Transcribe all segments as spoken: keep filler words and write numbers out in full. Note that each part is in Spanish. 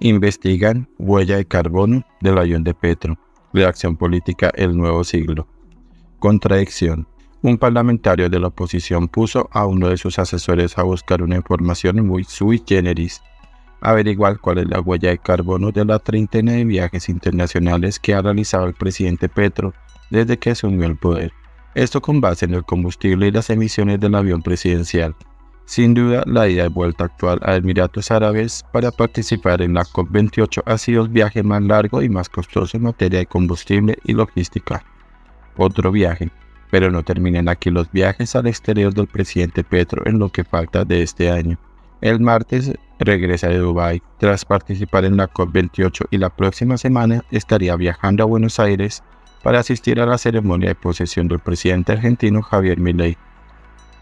investigan huella de carbono del avión de Petro. Reacción política El Nuevo Siglo. Contradicción. Un parlamentario de la oposición puso a uno de sus asesores a buscar una información muy sui generis. Averiguar cuál es la huella de carbono de la treintena de viajes internacionales que ha realizado el presidente Petro desde que asumió el poder. Esto con base en el combustible y las emisiones del avión presidencial. Sin duda, la ida y vuelta actual a Emiratos Árabes para participar en la COP veintiocho ha sido el viaje más largo y más costoso en materia de combustible y logística. Otro viaje, pero no terminan aquí los viajes al exterior del presidente Petro en lo que falta de este año. El martes regresa de Dubái tras participar en la COP veintiocho y la próxima semana estaría viajando a Buenos Aires para asistir a la ceremonia de posesión del presidente argentino Javier Milei.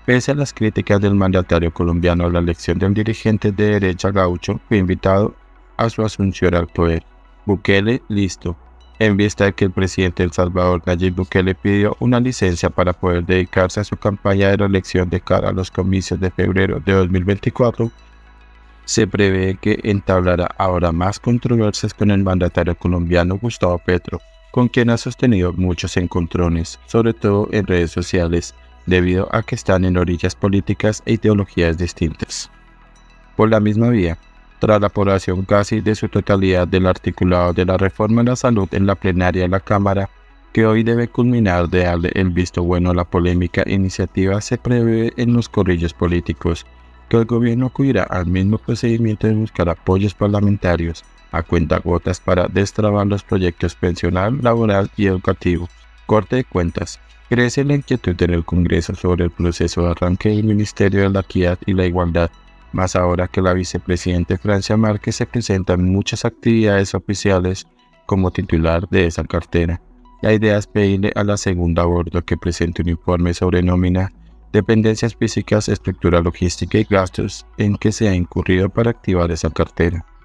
Pese a las críticas del mandatario colombiano a la elección del dirigente de derecha gaucho, fue invitado a su asunción al poder. Bukele, listo. En vista de que el presidente de El Salvador, Nayib Bukele, pidió una licencia para poder dedicarse a su campaña de reelección de cara a los comicios de febrero de dos mil veinticuatro, se prevé que entablará ahora más controversias con el mandatario colombiano Gustavo Petro, con quien ha sostenido muchos encontrones, sobre todo en redes sociales, debido a que están en orillas políticas e ideologías distintas. Por la misma vía, tras la aprobación casi de su totalidad del articulado de la reforma a la salud en la plenaria de la Cámara, que hoy debe culminar de darle el visto bueno a la polémica iniciativa, se prevé en los corrillos políticos que el gobierno acudirá al mismo procedimiento de buscar apoyos parlamentarios a cuentagotas para destrabar los proyectos pensional, laboral y educativo. Corte de cuentas. Crece la inquietud en el Congreso sobre el proceso de arranque del Ministerio de la Equidad y la Igualdad, más ahora que la vicepresidenta Francia Márquez se presenta en muchas actividades oficiales como titular de esa cartera. La idea es pedirle a la segunda a bordo que presente un informe sobre nómina, dependencias físicas, estructura logística y gastos en que se ha incurrido para activar esa cartera.